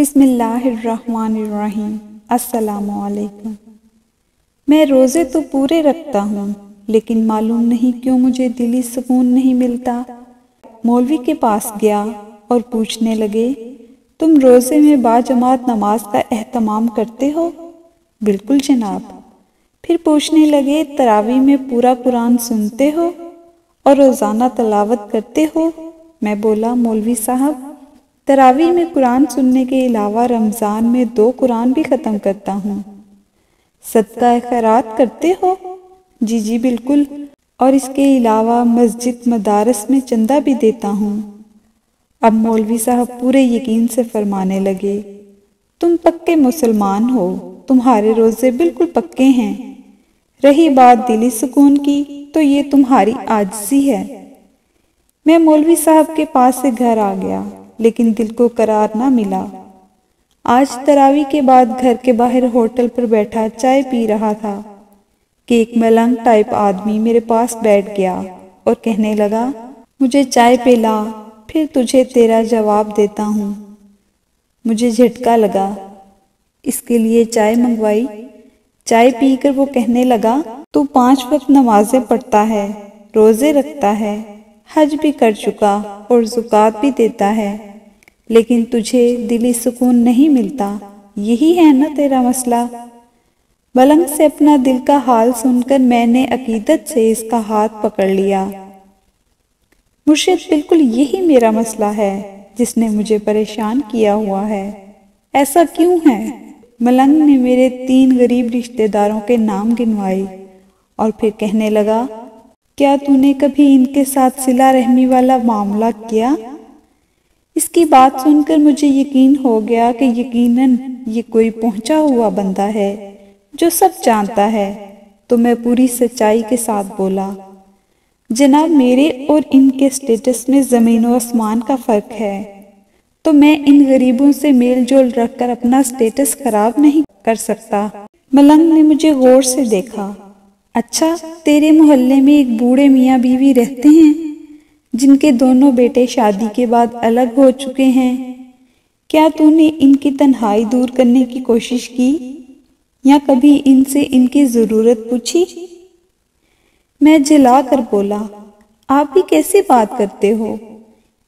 बिस्मिल्लाहिर्रहमानिर्रहीम। अस्सलामुअलैकुम। मैं रोज़े तो पूरे रखता हूँ, लेकिन मालूम नहीं क्यों मुझे दिली सुकून नहीं मिलता। मौलवी के पास गया और पूछने लगे, तुम रोज़े में बाजमात नमाज का एहतमाम करते हो? बिल्कुल जनाब। फिर पूछने लगे, तरावी में पूरा कुरान सुनते हो और रोज़ाना तलावत करते हो? मैं बोला, मौलवी साहब, तरावी में कुरान सुनने के अलावा रमज़ान में 2 कुरान भी ख़त्म करता हूँ। सदका खैरात करते हो? जी जी बिल्कुल, और इसके अलावा मस्जिद मदारस में चंदा भी देता हूँ। अब मौलवी साहब पूरे यकीन से फरमाने लगे, तुम पक्के मुसलमान हो, तुम्हारे रोज़े बिल्कुल पक्के हैं। रही बात दिली सुकून की, तो ये तुम्हारी आजिज़ी है। मैं मौलवी साहब के पास से घर आ गया, लेकिन दिल को करार ना मिला। आज तरावी के बाद घर के बाहर होटल पर बैठा चाय पी रहा था कि एक मलंग टाइप आदमी मेरे पास बैठ गया और कहने लगा, मुझे चाय पिला, फिर तुझे तेरा जवाब देता हूँ। मुझे झटका लगा, इसके लिए चाय मंगवाई। चाय पीकर वो कहने लगा, तू 5 वक्त नमाजें पढ़ता है, रोज़े रखता है, हज भी कर चुका और ज़कात भी देता है, लेकिन तुझे दिली सुकून नहीं मिलता, यही है ना तेरा मसला। मलंग से अपना दिल का हाल सुनकर मैंने अकीदत से इसका हाथ पकड़ लिया। मुर्शिद, बिल्कुल यही मेरा मसला है जिसने मुझे परेशान किया हुआ है। ऐसा क्यों है? मलंग ने मेरे 3 गरीब रिश्तेदारों के नाम गिनवाए और फिर कहने लगा, क्या तूने कभी इनके साथ सिला रहमी वाला मामला किया? इसकी बात सुनकर मुझे यकीन हो गया कि यकीनन ये कोई पहुंचा हुआ बंदा है जो सब जानता है, तो मैं पूरी सच्चाई के साथ बोला, जनाब, मेरे और इनके स्टेटस में ज़मीन और आसमान का फ़र्क है, तो मैं इन गरीबों से मेल जोल रख कर अपना स्टेटस खराब नहीं कर सकता। मलंग ने मुझे गौर से देखा। अच्छा, तेरे मोहल्ले में एक बूढ़े मियाँ बीवी रहते हैं जिनके दोनों बेटे शादी के बाद अलग हो चुके हैं, क्या तूने इनकी तन्हाई दूर करने की कोशिश की या कभी इनसे इनकी ज़रूरत पूछी? मैं झिला कर बोला, आप भी कैसे बात करते हो,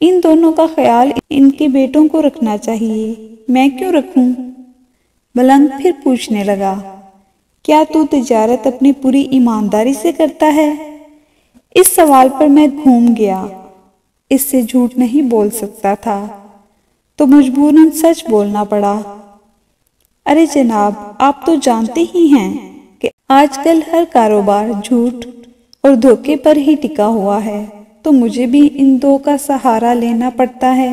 इन दोनों का ख्याल इनके बेटों को रखना चाहिए, मैं क्यों रखूं? मलंग फिर पूछने लगा, क्या तू तिजारत अपनी पूरी ईमानदारी से करता है? इस सवाल पर मैं घूम गया, इससे झूठ नहीं बोल सकता था, तो मजबूरन सच बोलना पड़ा। अरे जनाब, आप तो जानते ही हैं कि आजकल हर कारोबार झूठ और धोखे पर ही टिका हुआ है, तो मुझे भी इन 2 का सहारा लेना पड़ता है।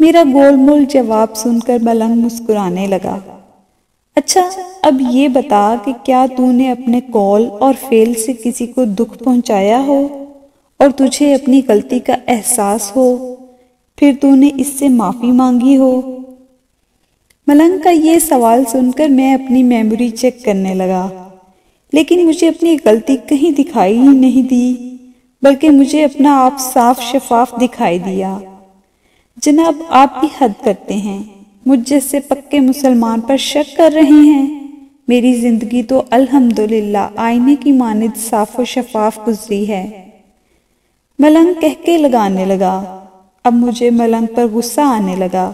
मेरा गोलमोल जवाब सुनकर मलंग मुस्कुराने लगा। अच्छा, अब ये बता कि क्या तूने अपने कॉल और फेल से किसी को दुख पहुंचाया हो और तुझे अपनी गलती का एहसास हो, फिर तूने इससे माफ़ी मांगी हो? मलंग का ये सवाल सुनकर मैं अपनी मेमोरी चेक करने लगा, लेकिन मुझे अपनी गलती कहीं दिखाई ही नहीं दी, बल्कि मुझे अपना आप साफ शफाफ दिखाई दिया। जनाब, आप भी हद करते हैं, मुझ जैसे पक्के मुसलमान पर शक कर रहे हैं। मेरी ज़िंदगी तो अल्हम्दुलिल्लाह आईने की मानिंद साफ व शफाफ गुजरी है। मलंग कहके लगाने लगा। अब मुझे मलंग पर गुस्सा आने लगा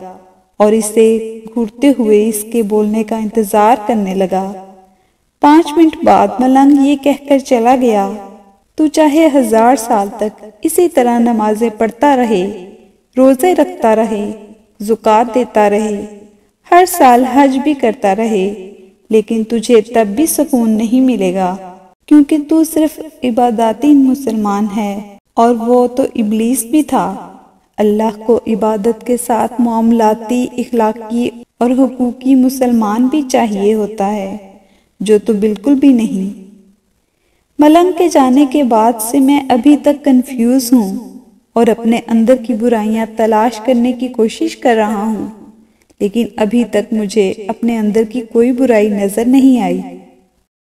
और इसे घूरते हुए इसके बोलने का इंतज़ार करने लगा। 5 मिनट बाद मलंग ये कहकर चला गया, तू चाहे 1000 साल तक इसी तरह नमाजें पढ़ता रहे, रोज़े रखता रहे, ज़कात देता रहे, हर साल हज भी करता रहे, लेकिन तुझे तब भी सुकून नहीं मिलेगा, क्योंकि तू सिर्फ इबादती मुसलमान है और वो तो इबलीस भी था। अल्लाह को इबादत के साथ मामलाती, इखलाकी और हुकूकी मुसलमान भी चाहिए होता है, जो तो बिल्कुल भी नहीं। मलंग के जाने के बाद से मैं अभी तक कंफ्यूज हूँ और अपने अंदर की बुराइयाँ तलाश करने की कोशिश कर रहा हूँ, लेकिन अभी तक मुझे अपने अंदर की कोई बुराई नज़र नहीं आई।